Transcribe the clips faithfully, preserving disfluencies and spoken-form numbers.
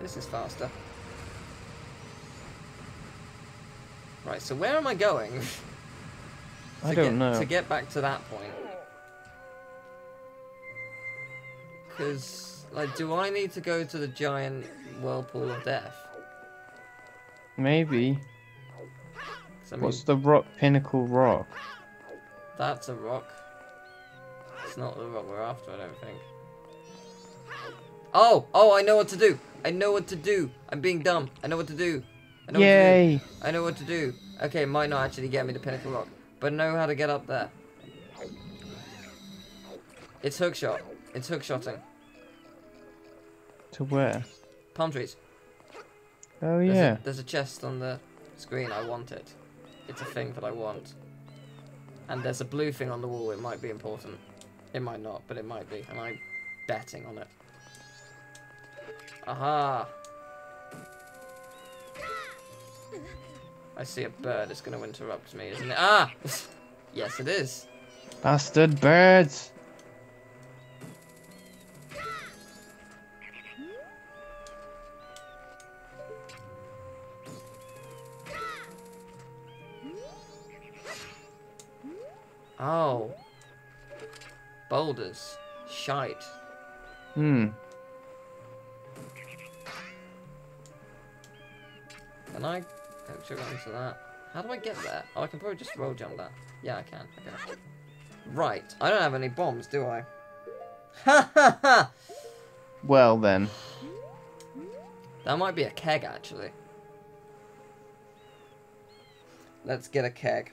This is faster. Right, so where am I going? I don't get, know. To get back to that point. Because, like, do I need to go to the giant whirlpool of death? Maybe. I mean, what's the rock? Pinnacle Rock? That's a rock. It's not the rock we're after, I don't think. Oh! Oh, I know what to do! I know what to do! I'm being dumb. I know what to do. I know Yay! What to do. I know what to do. Okay, might not actually get me to Pinnacle Rock, but I know how to get up there. It's hookshot. It's hookshotting. To where? Palm trees. Oh, yeah. There's a, there's a chest on the screen. I want it. It's a thing that I want. And there's a blue thing on the wall. It might be important. It might not, but it might be. And I'm betting on it. Aha! I see a bird. It's going to interrupt me, isn't it? Ah! Yes, it is. Bastard birds! Oh. Boulders. Shite. Hmm. Can I actually run to that? How do I get there? Oh, I can probably just roll jump that. Yeah, I can. Okay. Right. I don't have any bombs, do I? Ha ha ha! Well, then. That might be a keg, actually. Let's get a keg.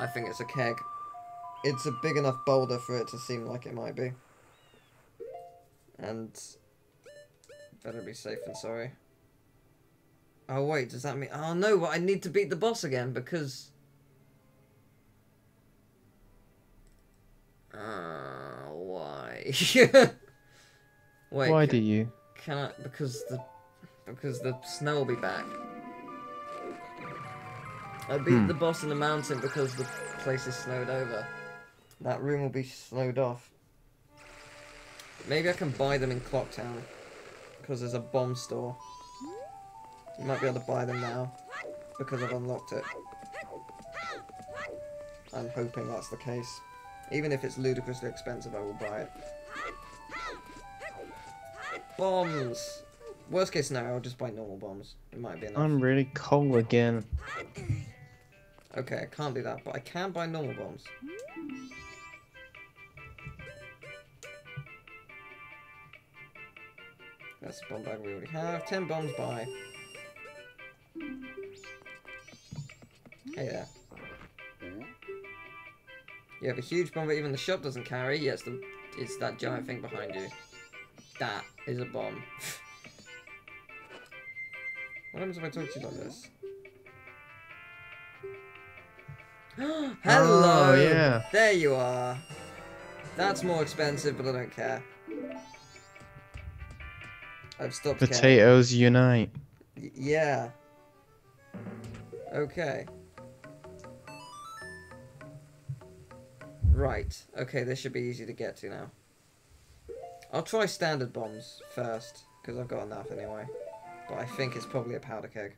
I think it's a keg. It's a big enough boulder for it to seem like it might be. And better be safe than sorry. Oh wait, does that mean... Oh no, but I need to beat the boss again because... Uh, why? Wait. Why can, do you? Can I... Because the... Because the snow will be back. I beat hmm. the boss in the mountain because the place is snowed over. That room will be snowed off. Maybe I can buy them in Clock Town. Because there's a bomb store. You might be able to buy them now. Because I've unlocked it. I'm hoping that's the case. Even if it's ludicrously expensive, I will buy it. Bombs! Worst case scenario, I'll just buy normal bombs. It might be enough. I'm really cold again. Okay, I can't do that, but I can buy normal bombs. That's a bomb bag we already have. Ten bombs by. Hey there. You have a huge bomb that even the shop doesn't carry. Yes, yeah, it's, it's that giant thing behind you. That is a bomb. What happens if I talk to you like this? Hello! Oh, yeah. There you are. That's more expensive, but I don't care. I've stopped Potatoes caring. Unite. Y yeah. Okay. Right. Okay, this should be easy to get to now. I'll try standard bombs first, because I've got enough anyway. But I think it's probably a powder keg.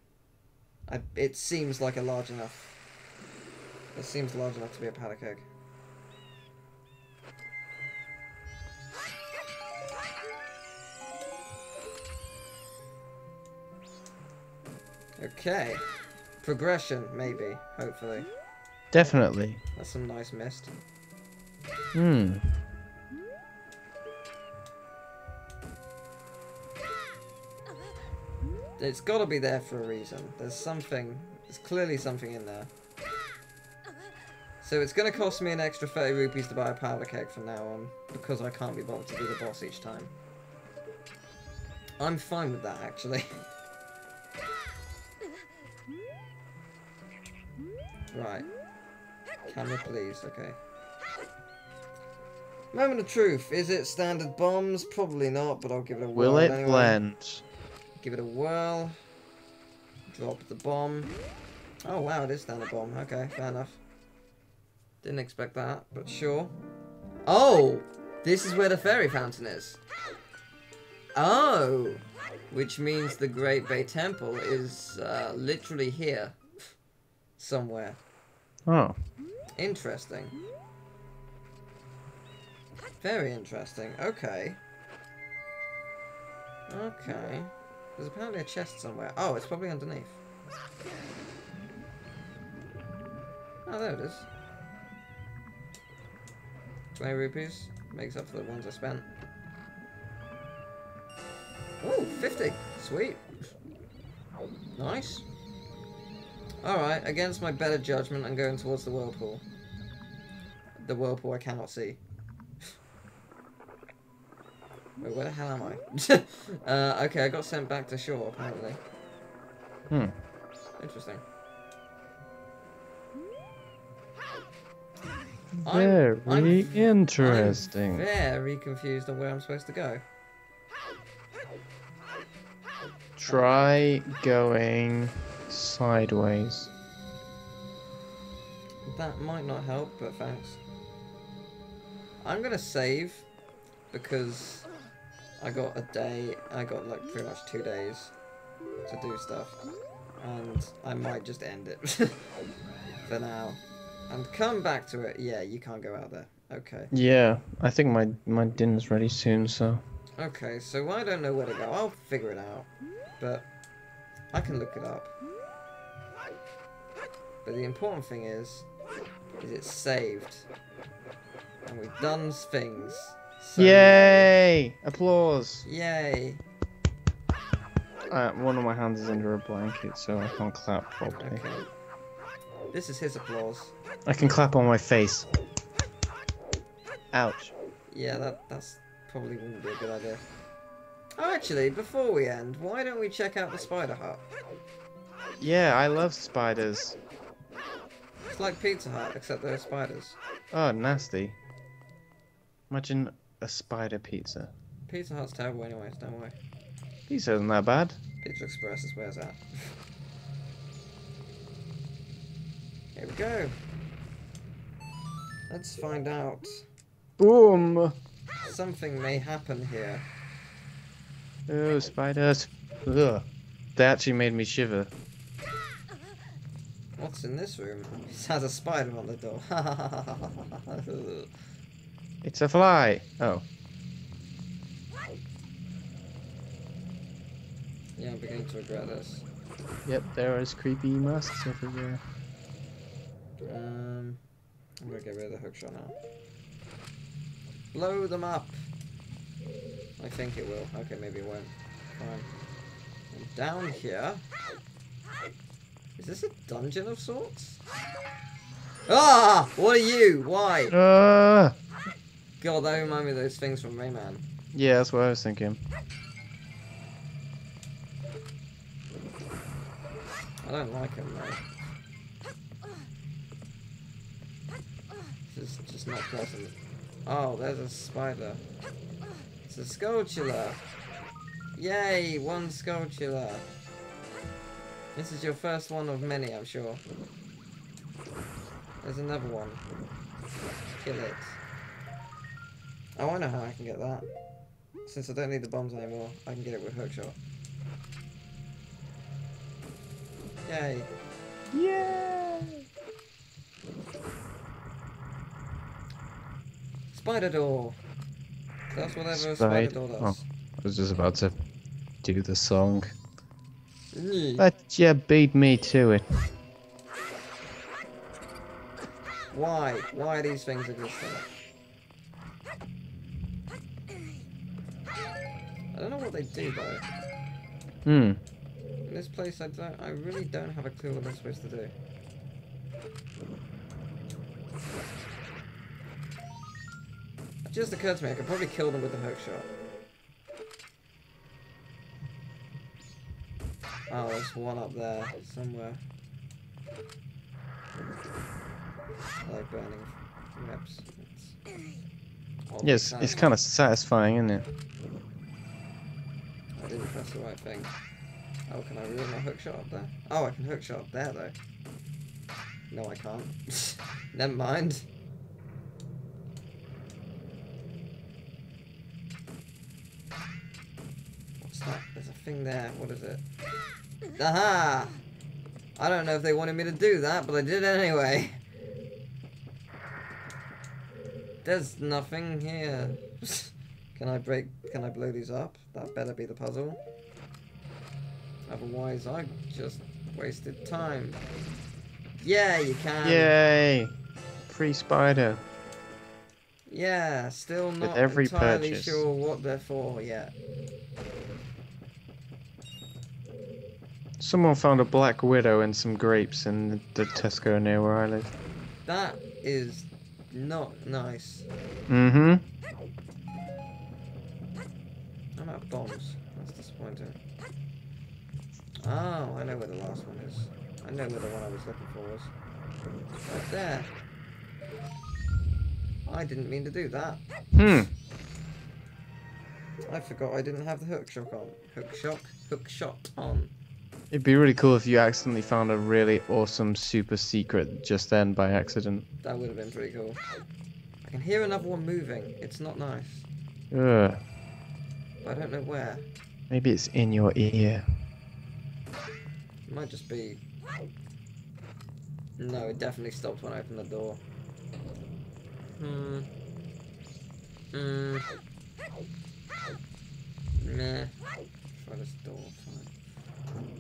I, it seems like a large enough... It seems large enough to be a powder keg. Okay. Progression, maybe. Hopefully. Definitely. That's some nice mist. Hmm. It's got to be there for a reason. There's something. There's clearly something in there. So it's going to cost me an extra thirty rupees to buy a powder keg from now on, because I can't be bothered to do the boss each time. I'm fine with that, actually. Right. Camera, please. Okay. Moment of truth. Is it standard bombs? Probably not, but I'll give it a whirl. Will it anyway. Blend? Give it a whirl. Drop the bomb. Oh wow, it is standard bomb. Okay, fair enough. Didn't expect that, but sure. Oh! This is where the fairy fountain is. Oh! Which means the Great Bay Temple is uh, literally here. Somewhere. Oh. Interesting. Very interesting. Okay. Okay. There's apparently a chest somewhere. Oh, it's probably underneath. Oh, there it is. twenty rupees. Makes up for the ones I spent. Ooh, fifty. Sweet. Nice. Alright, against my better judgment, I'm going towards the whirlpool. The whirlpool I cannot see. Wait, where the hell am I? uh, okay, I got sent back to shore, apparently. Hmm. Interesting. Very I'm, I'm, interesting. I'm very confused on where I'm supposed to go. Try going sideways. That might not help, but thanks. I'm gonna save because I got a day, I got like pretty much two days to do stuff, and I might just end it for now. And come back to it. Yeah, you can't go out there. Okay. Yeah, I think my my dinner's ready soon, so. Okay, so I don't know where to go. I'll figure it out, but I can look it up. But the important thing is, is it's saved, and we've done things. So yay! Applause! Yay! Uh, one of my hands is under a blanket, so I can't clap properly. Okay. This is his applause. I can clap on my face. Ouch. Yeah, that that's probably wouldn't be a good idea. Oh, actually, before we end, why don't we check out the spider hut? Yeah, I love spiders. It's like Pizza Hut, except there are spiders. Oh, nasty. Imagine a spider pizza. Pizza Hut's terrible anyways, don't worry. Pizza isn't that bad. Pizza Express is where it's at. Here we go. Let's find out. Boom. Something may happen here. Oh, spiders. Ugh. They actually made me shiver. What's in this room? It has a spider on the door. It's a fly. Oh. Yeah, I'm beginning to regret this. Yep, there is creepy masks everywhere. Um, I'm gonna get rid of the hookshot now. Blow them up! I think it will. Okay, maybe it won't. Fine. And down here... Is this a dungeon of sorts? Ah! What are you? Why? Uh. God, that remind me of those things from Rayman. Yeah, that's what I was thinking. I don't like him, though. It's just not pleasant. Oh, there's a spider. It's a Skulltula. Yay, one Skulltula. This is your first one of many, I'm sure. There's another one. Kill it. Oh, I know how I can get that. Since I don't need the bombs anymore, I can get it with hookshot. Yay. Yay! Spider door! That's whatever Spide a spider door does. Oh, I was just about to do the song. Mm. But you beat me to it. Why? Why are these things existing? I don't know what they do though. Hmm. In this place I don't I really don't have a clue what they're supposed to do. It just occurred to me, I could probably kill them with the hookshot. Oh, there's one up there, somewhere. I like burning reps. It's yes, it's kind of satisfying, isn't it? I didn't press the right thing. Oh, can I ruin my hookshot up there? Oh, I can hookshot up there, though. No, I can't. Never mind. that? There's a thing there. What is it? Aha! I don't know if they wanted me to do that, but I did anyway. There's nothing here. Can I break... Can I blow these up? That better be the puzzle. Otherwise, I just wasted time. Yeah, you can! Yay! Free spider. Yeah, still not every entirely purchase. Sure what they're for yet. Someone found a black widow and some grapes in the Tesco near where I live. That is not nice. Mm-hmm. I'm out of bombs. That's disappointing. Oh, I know where the last one is. I know where the one I was looking for was. Right there. I didn't mean to do that. Hmm. I forgot I didn't have the hook shock on. Hook shock? Hook shot on. It'd be really cool if you accidentally found a really awesome super secret just then by accident. That would have been pretty cool. I can hear another one moving. It's not nice. Ugh. But I don't know where. Maybe it's in your ear. It might just be... No, it definitely stopped when I opened the door. Hmm. Hmm. Meh. Try this door. Fine.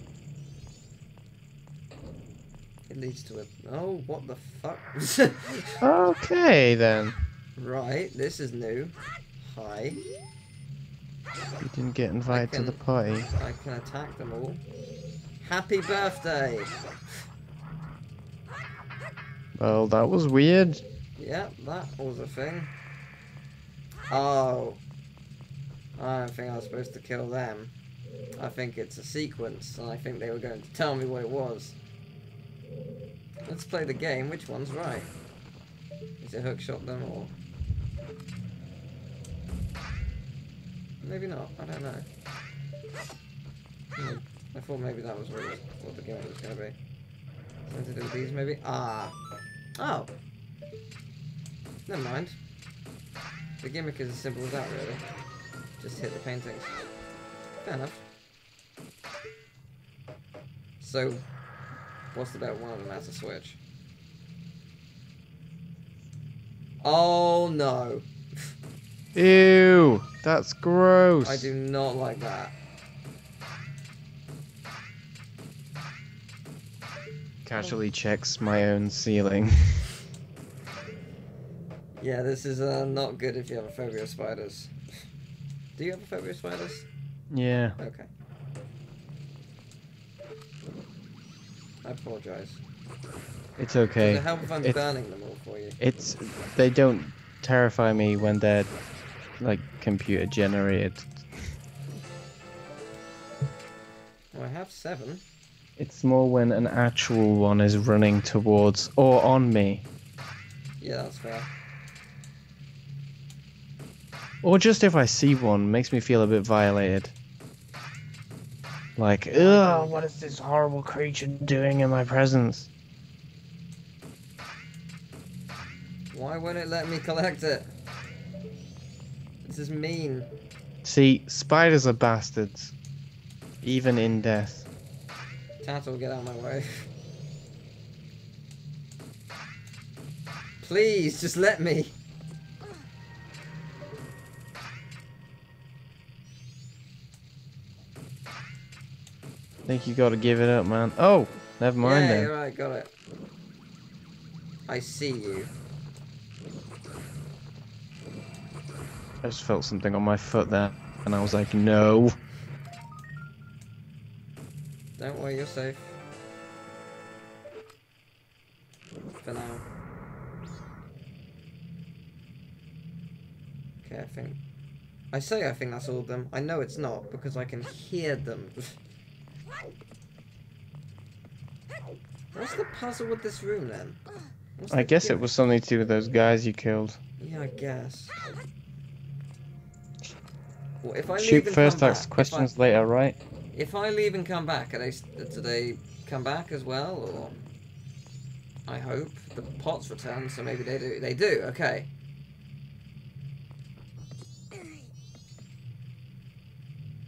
It leads to a... Oh, what the fuck? Okay, then. Right, this is new. Hi. You didn't get invited can, to the party. I can attack them all. Happy birthday! Well, that was weird. Yep, that was a thing. Oh. I don't think I was supposed to kill them. I think it's a sequence, and I think they were going to tell me what it was. Let's play the game. Which one's right? Is it hookshot them or... Maybe not. I don't know. Hmm. I thought maybe that was what, was what the game was going to be. Something to do with these, maybe? Ah. Oh. Never mind. The gimmick is as simple as that, really. Just hit the paintings. Fair enough. So, what's the better one of them has a switch? Oh no! Ew! That's gross! I do not like that. Casually checks my own ceiling. Yeah, this is uh, not good if you have a phobia of spiders. Do you have a phobia of spiders? Yeah. Okay. I apologise. It's okay. How if I'm it's, burning them all for you? It's they don't terrify me when they're like computer generated. Well, I have seven. It's more when an actual one is running towards or on me. Yeah, that's fair. Or just if I see one, makes me feel a bit violated. Like, ugh, what is this horrible creature doing in my presence? Why won't it let me collect it? This is mean. See, spiders are bastards. Even in death. Tatl, get out of my way. Please, just let me. I think you gotta give it up, man. Oh! Never mind then. Yeah, right, got it. I see you. I just felt something on my foot there, and I was like, no! Don't worry, you're safe. For now. Okay, I think... I say I think that's all of them. I know it's not, because I can hear them. What's the puzzle with this room then? What's I guess it was something to do with those guys you killed. Yeah, I guess. Well, if I Shoot leave first, ask questions I, later, right? If I leave and come back, are they, do they come back as well? Or I hope the pots return, so maybe they do. They do. Okay.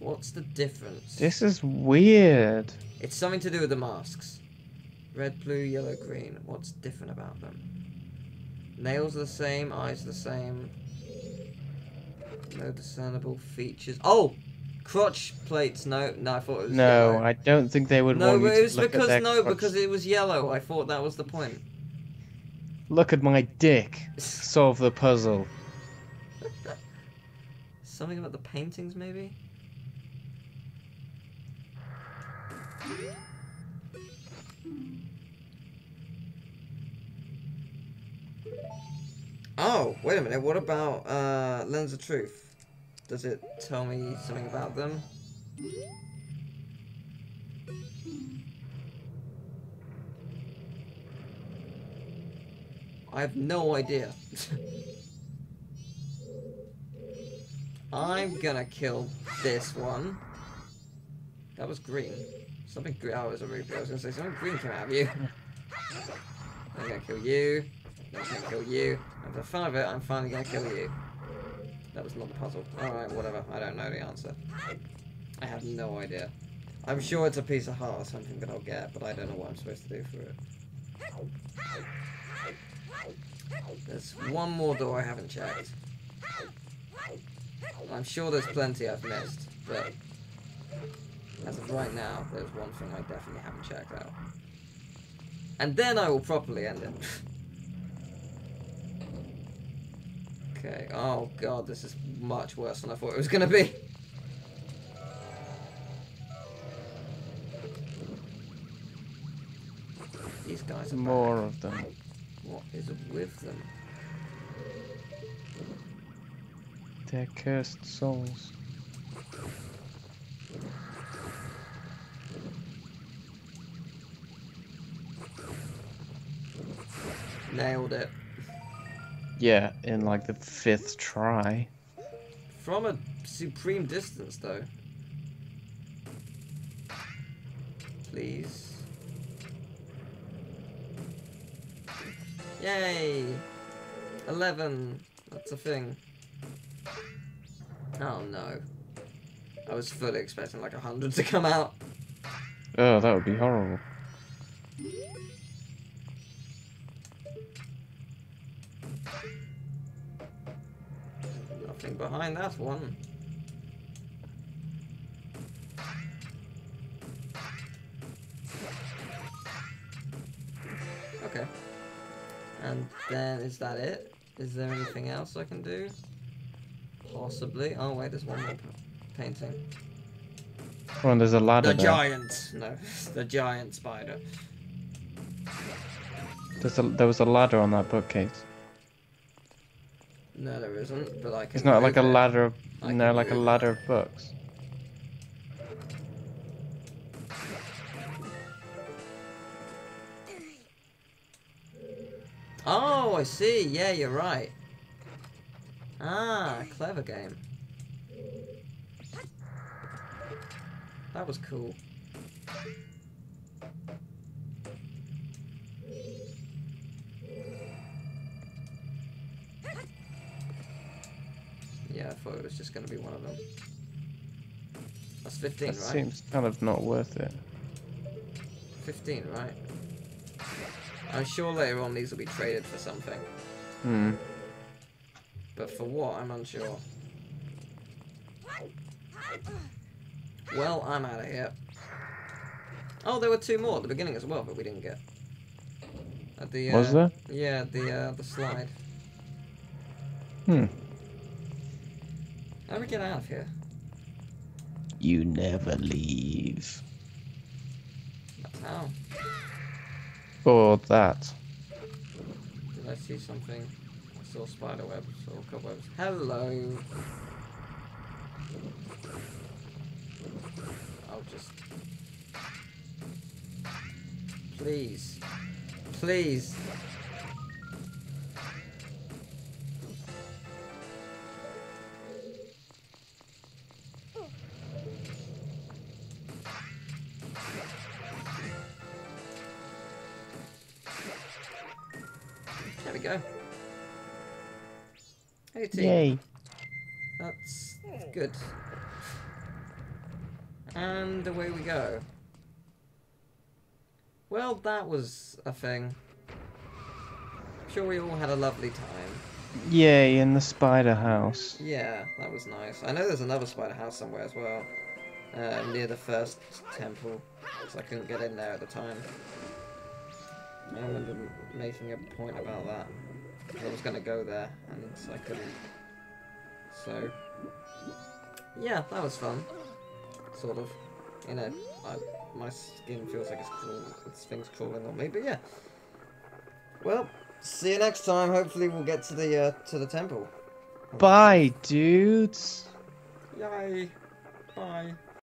What's the difference? This is weird. It's something to do with the masks. Red, blue, yellow, green. What's different about them? Nails are the same, eyes are the same. No discernible features. Oh! Crotch plates. No, no, I thought it was No, yellow. I don't think they would no, want you to look because, at their No, crotch. Because it was yellow. I thought that was the point. Look at my dick. Solve the puzzle. Something about the paintings, maybe? Oh, wait a minute. What about uh, Lens of Truth? Does it tell me something about them? I have no idea. I'm gonna kill this one. That was green. Something green. Oh, it was a ruby. I was gonna say something green came out of you. I'm gonna kill you. I'm gonna kill you. And for the fun of it, I'm finally gonna kill you. That was not the puzzle. Alright, whatever. I don't know the answer. I have no idea. I'm sure it's a piece of heart or something that I'll get, but I don't know what I'm supposed to do for it. There's one more door I haven't checked. I'm sure there's plenty I've missed, but as of right now, there's one thing I definitely haven't checked out. And then I will properly end it. Okay, oh god, this is much worse than I thought it was gonna be. These guys are more back. of them. What is with them? They're cursed souls. Nailed it. Yeah, in like the fifth try. From a supreme distance, though. Please. Yay! Eleven. That's a thing. Oh no. I was fully expecting like a hundred to come out. Oh, that would be horrible. Nothing behind that one. Okay. And then is that it? Is there anything else I can do? Possibly. Oh wait, there's one more painting. Well, there's a ladder. The there. giant. No, the giant spider. There's a, there was a ladder on that bookcase. No, there isn't. But I can. It's not like it. a ladder. Of, no, like a ladder it. of books. Oh, I see. Yeah, you're right. Ah, clever game. That was cool. Yeah, I thought it was just going to be one of them. That's fifteen, right? That seems kind of not worth it. fifteen, right? I'm sure later on these will be traded for something. Hmm. But for what, I'm unsure. Well, I'm out of here. Oh, there were two more at the beginning as well, but we didn't get. At the, uh, Was there? Yeah, the uh, the slide. Hmm. How do we get out of here? You never leave. That's how. Or that. Did I see something? Or spider webs or cobwebs. Hello. I'll just. Please. Please. There we go. eighteen. Yay. That's good. And away we go. Well, that was a thing. I'm sure we all had a lovely time. Yay, in the spider house. Yeah, that was nice. I know there's another spider house somewhere as well. Uh, near the first temple, because I couldn't get in there at the time. I remember making a point about that. I was going to go there, and I couldn't. So, yeah, that was fun. Sort of. You know, I, my skin feels like it's, crawling, it's things crawling on me, but yeah. Well, see you next time. Hopefully we'll get to the, uh, to the temple. Bye, dudes! Yay! Bye.